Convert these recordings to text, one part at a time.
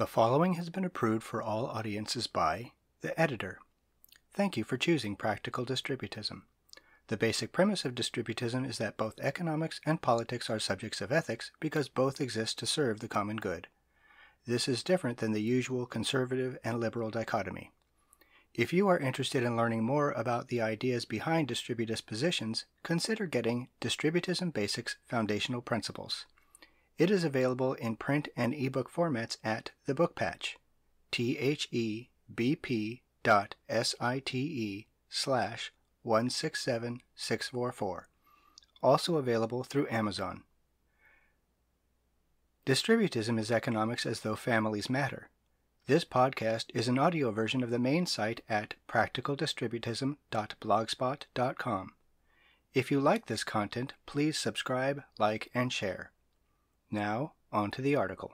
The following has been approved for all audiences by the editor. Thank you for choosing Practical Distributism. The basic premise of distributism is that both economics and politics are subjects of ethics because both exist to serve the common good. This is different than the usual conservative and liberal dichotomy. If you are interested in learning more about the ideas behind distributist positions, consider getting Distributism Basics Foundational Principles. It is available in print and ebook formats at the Book Patch, thebp.site/167644, also available through Amazon. Distributism is economics as though families matter. This podcast is an audio version of the main site at practicaldistributism.blogspot.com. If you like this content, please subscribe, like, and share. Now, on to the article.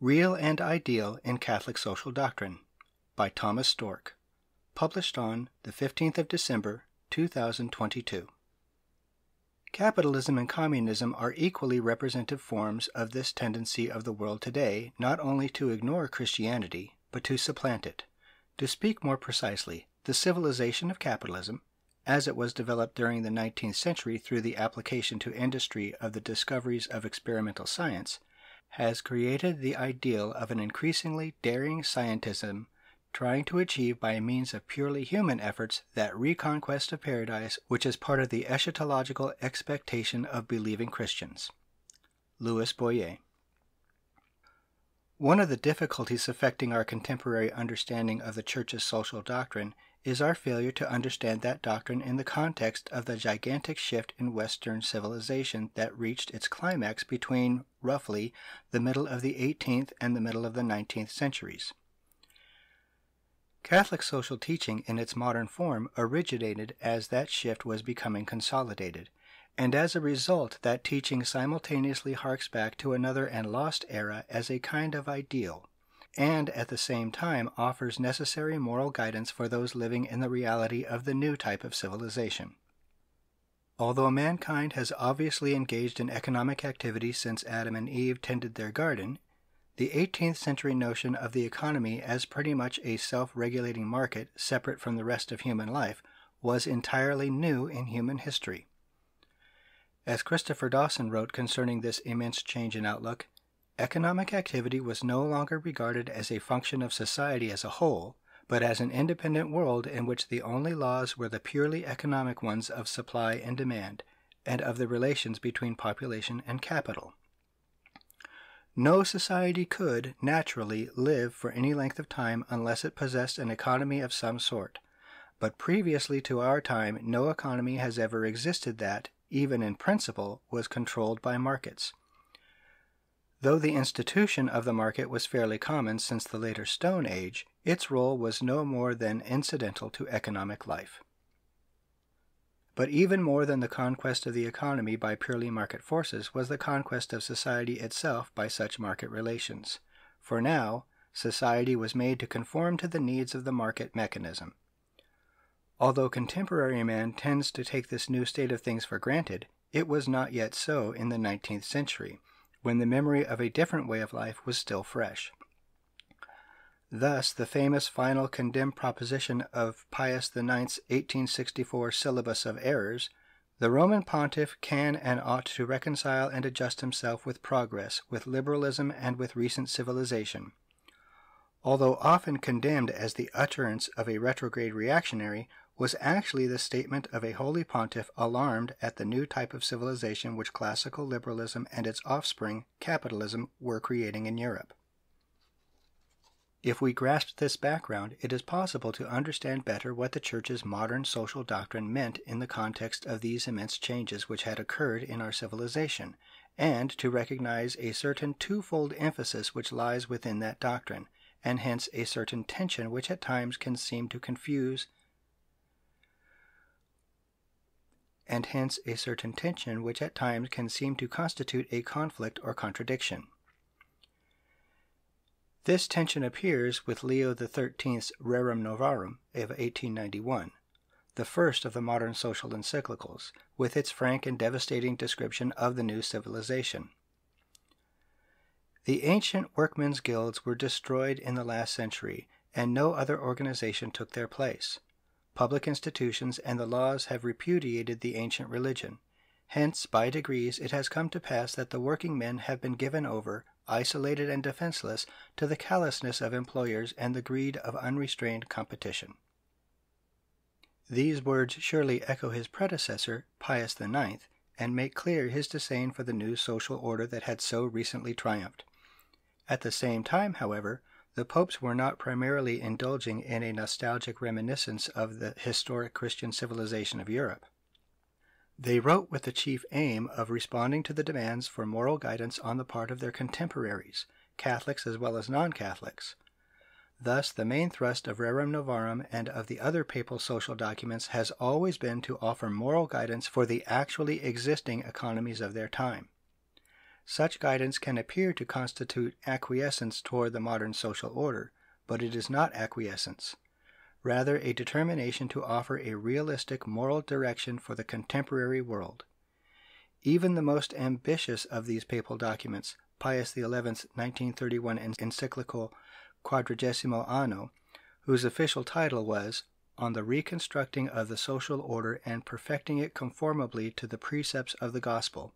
Real and Ideal in Catholic Social Doctrine by Thomas Storck, published on the 15th of December, 2022. Capitalism and communism are equally representative forms of this tendency of the world today, not only to ignore Christianity, but to supplant it. To speak more precisely, the civilization of capitalism, as it was developed during the 19th century through the application to industry of the discoveries of experimental science, has created the ideal of an increasingly daring scientism, trying to achieve by means of purely human efforts that reconquest of paradise which is part of the eschatological expectation of believing Christians. Louis Boyer. One of the difficulties affecting our contemporary understanding of the Church's social doctrine is our failure to understand that doctrine in the context of the gigantic shift in Western civilization that reached its climax between, roughly, the middle of the 18th and the middle of the 19th centuries. Catholic social teaching in its modern form originated as that shift was becoming consolidated, and as a result that teaching simultaneously harks back to another and lost era as a kind of ideal, and at the same time offers necessary moral guidance for those living in the reality of the new type of civilization. Although mankind has obviously engaged in economic activity since Adam and Eve tended their garden, the 18th century notion of the economy as pretty much a self-regulating market separate from the rest of human life was entirely new in human history. As Christopher Dawson wrote concerning this immense change in outlook, economic activity was no longer regarded as a function of society as a whole, but as an independent world in which the only laws were the purely economic ones of supply and demand, and of the relations between population and capital. No society could, naturally, live for any length of time unless it possessed an economy of some sort. But previously to our time, no economy has ever existed that, even in principle, was controlled by markets. Though the institution of the market was fairly common since the later Stone Age, its role was no more than incidental to economic life. But even more than the conquest of the economy by purely market forces was the conquest of society itself by such market relations. For now, society was made to conform to the needs of the market mechanism. Although contemporary man tends to take this new state of things for granted, it was not yet so in the 19th century, when the memory of a different way of life was still fresh. Thus, the famous final condemned proposition of Pius IX's 1864 Syllabus of Errors, the Roman pontiff can and ought to reconcile and adjust himself with progress, with liberalism, and with recent civilization. Although often condemned as the utterance of a retrograde reactionary, was actually the statement of a holy pontiff alarmed at the new type of civilization which classical liberalism and its offspring, capitalism, were creating in Europe. If we grasp this background, it is possible to understand better what the Church's modern social doctrine meant in the context of these immense changes which had occurred in our civilization, and to recognize a certain twofold emphasis which lies within that doctrine, and hence a certain tension which at times can seem to confuse, and hence a certain tension which at times can seem to constitute a conflict or contradiction. This tension appears with Leo XIII's Rerum Novarum of 1891, the first of the modern social encyclicals, with its frank and devastating description of the new civilization. The ancient workmen's guilds were destroyed in the last century, and no other organization took their place. Public institutions and the laws have repudiated the ancient religion. Hence, by degrees, it has come to pass that the working men have been given over, isolated and defenseless, to the callousness of employers and the greed of unrestrained competition. These words surely echo his predecessor, Pius IX, and make clear his disdain for the new social order that had so recently triumphed. At the same time, however, the popes were not primarily indulging in a nostalgic reminiscence of the historic Christian civilization of Europe. They wrote with the chief aim of responding to the demands for moral guidance on the part of their contemporaries, Catholics as well as non-Catholics. Thus, the main thrust of Rerum Novarum and of the other papal social documents has always been to offer moral guidance for the actually existing economies of their time. Such guidance can appear to constitute acquiescence toward the modern social order, but it is not acquiescence. Rather, a determination to offer a realistic moral direction for the contemporary world. Even the most ambitious of these papal documents, Pius XI's 1931 encyclical Quadragesimo Anno, whose official title was On the Reconstructing of the Social Order and Perfecting It Conformably to the Precepts of the Gospel,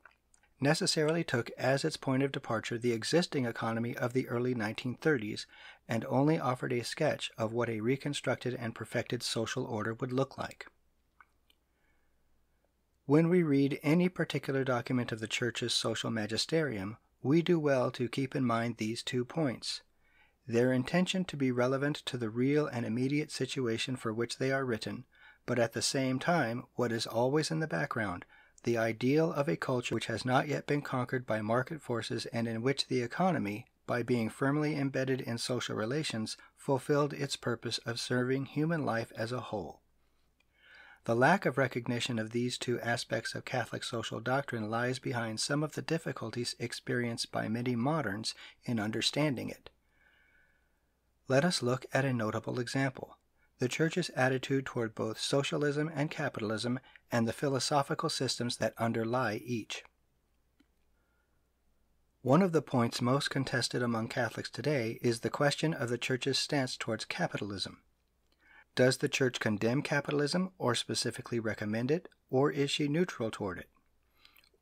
necessarily took as its point of departure the existing economy of the early 1930s and only offered a sketch of what a reconstructed and perfected social order would look like. When we read any particular document of the Church's social magisterium, we do well to keep in mind these 2 points: their intention to be relevant to the real and immediate situation for which they are written, but at the same time, what is always in the background, the ideal of a culture which has not yet been conquered by market forces and in which the economy, by being firmly embedded in social relations, fulfilled its purpose of serving human life as a whole. The lack of recognition of these 2 aspects of Catholic social doctrine lies behind some of the difficulties experienced by many moderns in understanding it. Let us look at a notable example: the Church's attitude toward both socialism and capitalism, and the philosophical systems that underlie each. One of the points most contested among Catholics today is the question of the Church's stance towards capitalism. Does the Church condemn capitalism, or specifically recommend it, or is she neutral toward it?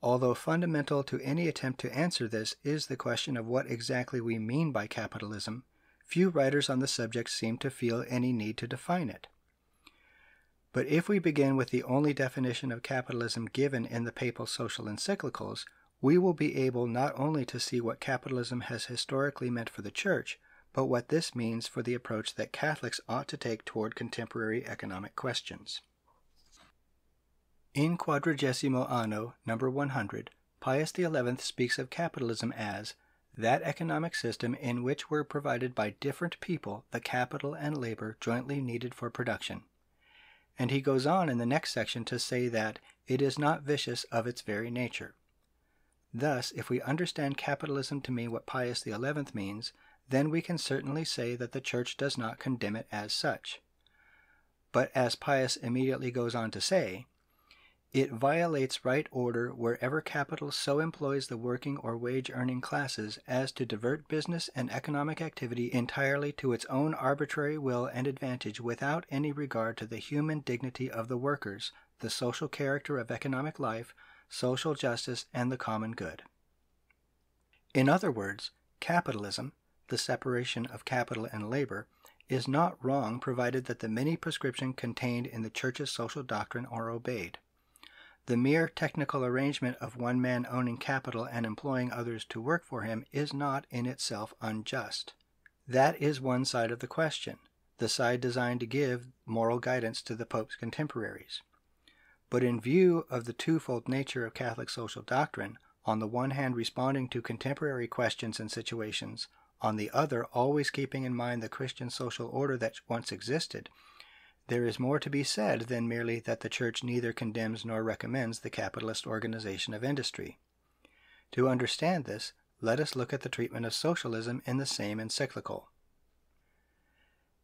Although fundamental to any attempt to answer this is the question of what exactly we mean by capitalism, few writers on the subject seem to feel any need to define it. But if we begin with the only definition of capitalism given in the papal social encyclicals, we will be able not only to see what capitalism has historically meant for the Church, but what this means for the approach that Catholics ought to take toward contemporary economic questions. In Quadragesimo Anno, number 100, Pius XI speaks of capitalism as that economic system in which were provided by different people the capital and labor jointly needed for production. And he goes on in the next section to say that it is not vicious of its very nature. Thus, if we understand capitalism to mean what Pius XI means, then we can certainly say that the Church does not condemn it as such. But as Pius immediately goes on to say, it violates right order wherever capital so employs the working or wage-earning classes as to divert business and economic activity entirely to its own arbitrary will and advantage without any regard to the human dignity of the workers, the social character of economic life, social justice, and the common good. In other words, capitalism, the separation of capital and labor, is not wrong provided that the many prescriptions contained in the Church's social doctrine are obeyed. The mere technical arrangement of one man owning capital and employing others to work for him is not in itself unjust. That is one side of the question, the side designed to give moral guidance to the Pope's contemporaries. But in view of the twofold nature of Catholic social doctrine, on the one hand responding to contemporary questions and situations, on the other always keeping in mind the Christian social order that once existed, there is more to be said than merely that the Church neither condemns nor recommends the capitalist organization of industry. To understand this, let us look at the treatment of socialism in the same encyclical.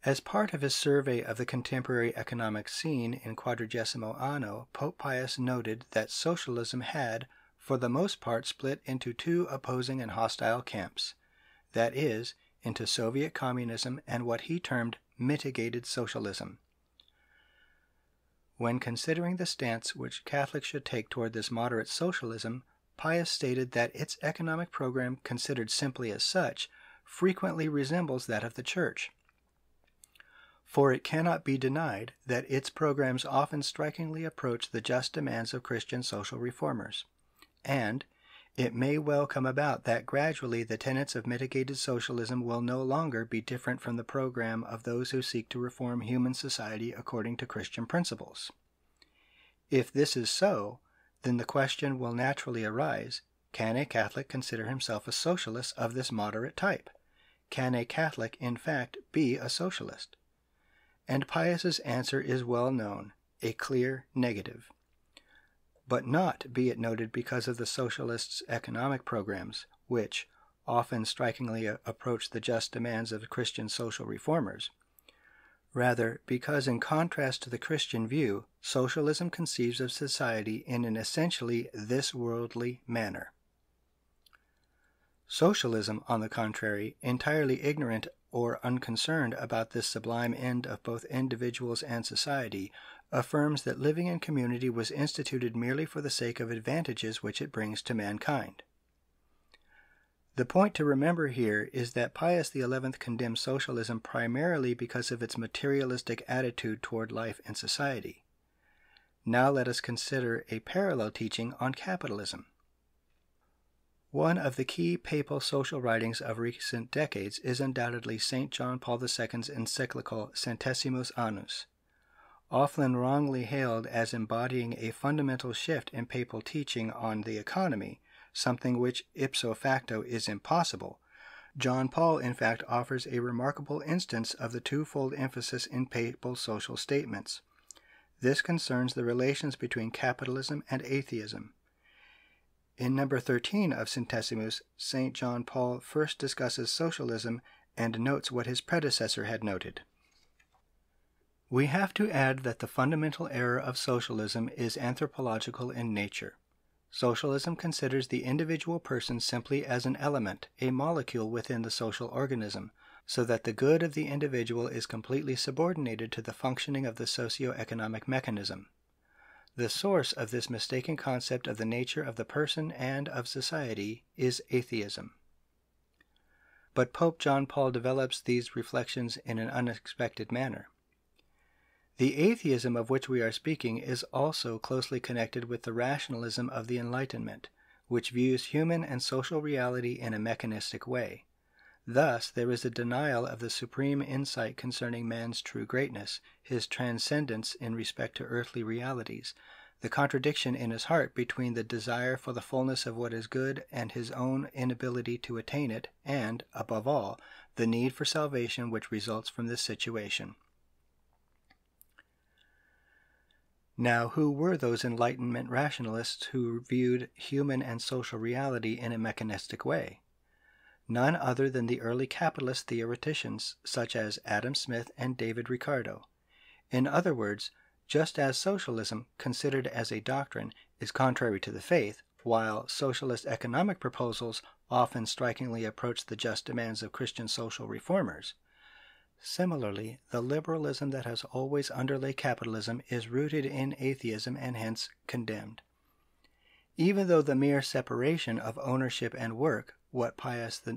As part of his survey of the contemporary economic scene in Quadragesimo Anno, Pope Pius noted that socialism had, for the most part, split into 2 opposing and hostile camps. that is, into Soviet communism and what he termed mitigated socialism. When considering the stance which Catholics should take toward this moderate socialism, Pius stated that its economic program, considered simply as such, frequently resembles that of the Church. For it cannot be denied that its programs often strikingly approach the just demands of Christian social reformers. And it may well come about that gradually the tenets of mitigated socialism will no longer be different from the program of those who seek to reform human society according to Christian principles. If this is so, then the question will naturally arise, can a Catholic consider himself a socialist of this moderate type? Can a Catholic, in fact, be a socialist? And Pius's answer is well known, a clear negative. But not, be it noted, because of the socialists' economic programs, which often strikingly approach the just demands of Christian social reformers. Rather, because in contrast to the Christian view, socialism conceives of society in an essentially this-worldly manner. Socialism, on the contrary, entirely ignorant or unconcerned about this sublime end of both individuals and society, affirms that living in community was instituted merely for the sake of advantages which it brings to mankind. The point to remember here is that Pius XI condemned socialism primarily because of its materialistic attitude toward life and society. Now let us consider a parallel teaching on capitalism. One of the key papal social writings of recent decades is undoubtedly St. John Paul II's encyclical Centesimus Annus, often wrongly hailed as embodying a fundamental shift in papal teaching on the economy, something which ipso facto is impossible. John Paul, in fact, offers a remarkable instance of the twofold emphasis in papal social statements. This concerns the relations between capitalism and atheism. In number 13 of Centesimus, St. John Paul first discusses socialism and notes what his predecessor had noted. We have to add that the fundamental error of socialism is anthropological in nature. Socialism considers the individual person simply as an element, a molecule within the social organism, so that the good of the individual is completely subordinated to the functioning of the socio-economic mechanism. The source of this mistaken concept of the nature of the person and of society is atheism. But Pope John Paul develops these reflections in an unexpected manner. The atheism of which we are speaking is also closely connected with the rationalism of the Enlightenment, which views human and social reality in a mechanistic way. Thus, there is a denial of the supreme insight concerning man's true greatness, his transcendence in respect to earthly realities, the contradiction in his heart between the desire for the fullness of what is good and his own inability to attain it, and, above all, the need for salvation which results from this situation. Now, who were those Enlightenment rationalists who viewed human and social reality in a mechanistic way? None other than the early capitalist theoreticians such as Adam Smith and David Ricardo. In other words, just as socialism, considered as a doctrine, is contrary to the faith, while socialist economic proposals often strikingly approach the just demands of Christian social reformers, similarly, the liberalism that has always underlay capitalism is rooted in atheism and hence condemned. Even though the mere separation of ownership and work, what Pius XI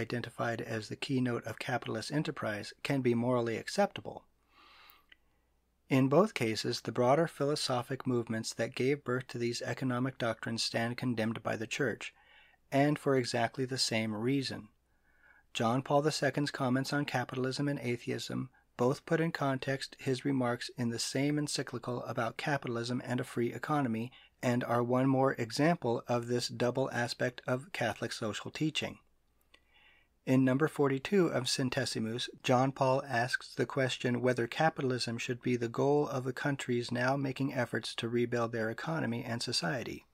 identified as the keynote of capitalist enterprise, can be morally acceptable. In both cases, the broader philosophic movements that gave birth to these economic doctrines stand condemned by the Church, and for exactly the same reason. John Paul II's comments on capitalism and atheism both put in context his remarks in the same encyclical about capitalism and a free economy, and are one more example of this double aspect of Catholic social teaching. In number 42 of Centesimus, John Paul asks the question whether capitalism should be the goal of the countries now making efforts to rebuild their economy and society.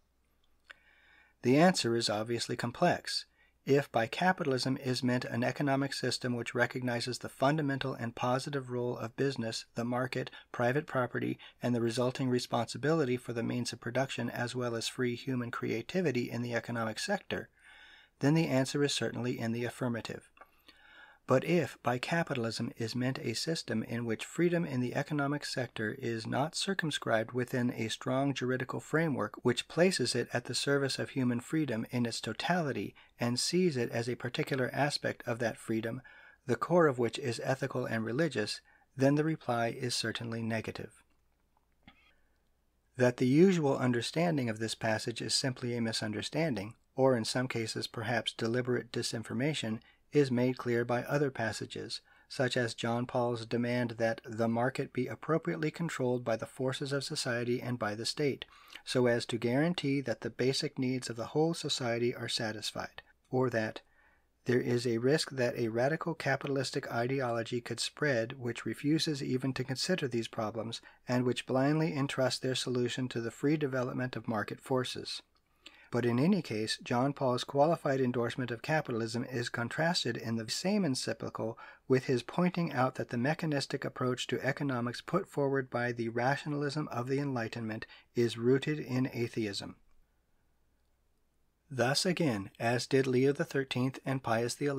The answer is obviously complex. If by capitalism is meant an economic system which recognizes the fundamental and positive role of business, the market, private property, and the resulting responsibility for the means of production as well as free human creativity in the economic sector, then the answer is certainly in the affirmative. But if by capitalism is meant a system in which freedom in the economic sector is not circumscribed within a strong juridical framework which places it at the service of human freedom in its totality and sees it as a particular aspect of that freedom, the core of which is ethical and religious, then the reply is certainly negative. That the usual understanding of this passage is simply a misunderstanding, or in some cases perhaps deliberate disinformation, is made clear by other passages, such as John Paul's demand that the market be appropriately controlled by the forces of society and by the state, so as to guarantee that the basic needs of the whole society are satisfied, or that there is a risk that a radical capitalistic ideology could spread which refuses even to consider these problems and which blindly entrusts their solution to the free development of market forces. But in any case, John Paul's qualified endorsement of capitalism is contrasted in the same encyclical with his pointing out that the mechanistic approach to economics put forward by the rationalism of the Enlightenment is rooted in atheism. Thus again, as did Leo XIII and Pius XI,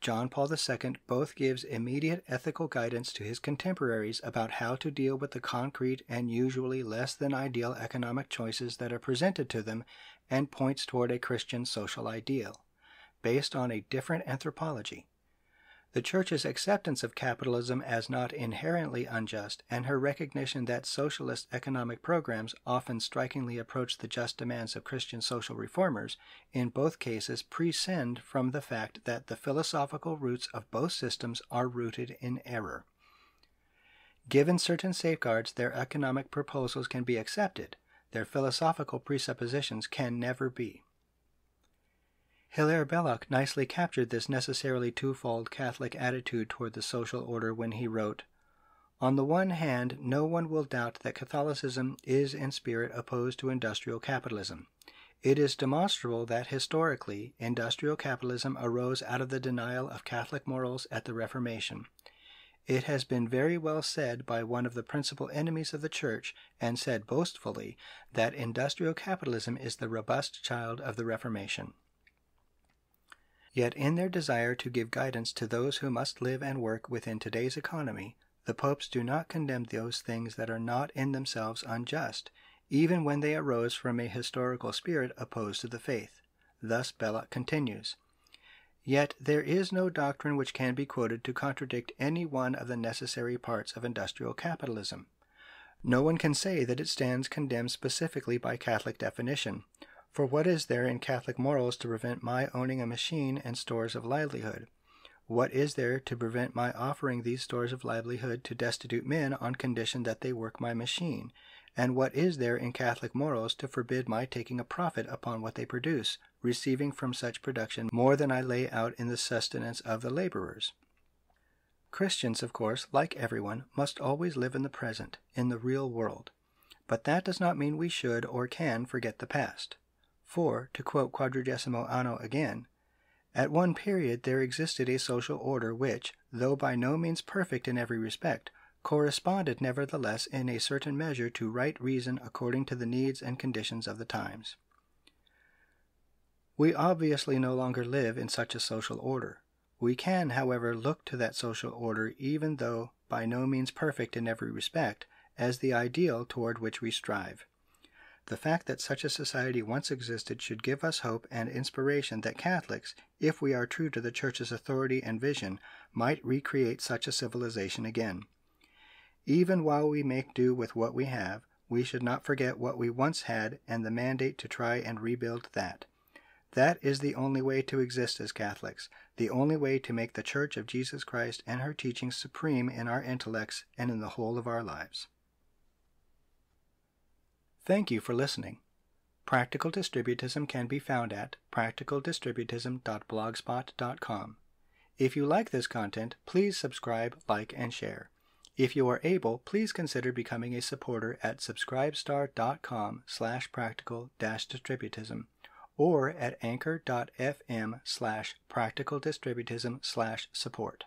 John Paul II both gives immediate ethical guidance to his contemporaries about how to deal with the concrete and usually less than ideal economic choices that are presented to them, and points toward a Christian social ideal, based on a different anthropology. The Church's acceptance of capitalism as not inherently unjust, and her recognition that socialist economic programs often strikingly approach the just demands of Christian social reformers, in both cases prescind from the fact that the philosophical roots of both systems are rooted in error. Given certain safeguards, their economic proposals can be accepted. Their philosophical presuppositions can never be. Hilaire Belloc nicely captured this necessarily twofold Catholic attitude toward the social order when he wrote, "On the one hand, no one will doubt that Catholicism is in spirit opposed to industrial capitalism. It is demonstrable that historically, industrial capitalism arose out of the denial of Catholic morals at the Reformation. It has been very well said by one of the principal enemies of the Church, and said boastfully, that industrial capitalism is the robust child of the Reformation." Yet in their desire to give guidance to those who must live and work within today's economy, the popes do not condemn those things that are not in themselves unjust, even when they arose from a historical spirit opposed to the faith. Thus Belloc continues, "Yet there is no doctrine which can be quoted to contradict any one of the necessary parts of industrial capitalism. No one can say that it stands condemned specifically by Catholic definition, for what is there in Catholic morals to prevent my owning a machine and stores of livelihood? What is there to prevent my offering these stores of livelihood to destitute men on condition that they work my machine? And what is there in Catholic morals to forbid my taking a profit upon what they produce, receiving from such production more than I lay out in the sustenance of the laborers?" Christians, of course, like everyone, must always live in the present, in the real world. But that does not mean we should or can forget the past. For, to quote Quadragesimo Anno again, "At one period there existed a social order which, though by no means perfect in every respect, corresponded nevertheless in a certain measure to right reason according to the needs and conditions of the times." We obviously no longer live in such a social order. We can, however, look to that social order, even though by no means perfect in every respect, as the ideal toward which we strive. The fact that such a society once existed should give us hope and inspiration that Catholics, if we are true to the Church's authority and vision, might recreate such a civilization again. Even while we make do with what we have, we should not forget what we once had and the mandate to try and rebuild that. That is the only way to exist as Catholics, the only way to make the Church of Jesus Christ and her teachings supreme in our intellects and in the whole of our lives. Thank you for listening. Practical Distributism can be found at practicaldistributism.blogspot.com. If you like this content, please subscribe, like, and share. If you are able, please consider becoming a supporter at subscribestar.com/practical-distributism or at anchor.fm/practicaldistributism/support.